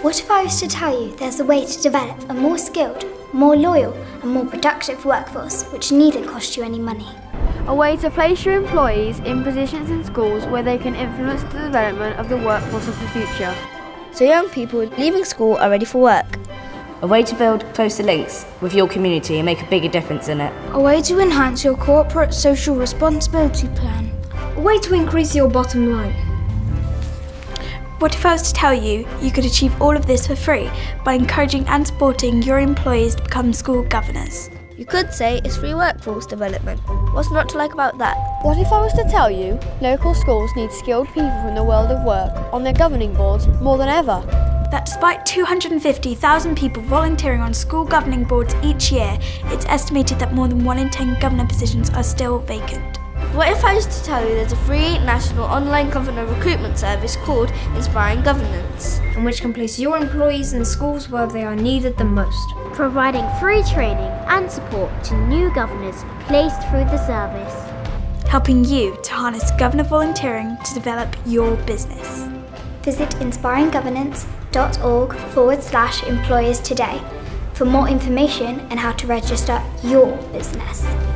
What if I was to tell you there's a way to develop a more skilled, more loyal and more productive workforce which needn't cost you any money? A way to place your employees in positions in schools where they can influence the development of the workforce of the future. So young people leaving school are ready for work. A way to build closer links with your community and make a bigger difference in it. A way to enhance your corporate social responsibility plan. A way to increase your bottom line. What if I was to tell you you could achieve all of this for free by encouraging and supporting your employees to become school governors? You could say it's free workforce development. What's not to like about that? What if I was to tell you local schools need skilled people from the world of work on their governing boards more than ever? That despite 250,000 people volunteering on school governing boards each year, it's estimated that more than 1 in 10 governor positions are still vacant. What if I was to tell you there's a free national online governor recruitment service called Inspiring Governance, in which can place your employees in schools where they are needed the most, providing free training and support to new governors placed through the service, helping you to harness governor volunteering to develop your business. Visit inspiringgovernance.org/employers today for more information and how to register your business.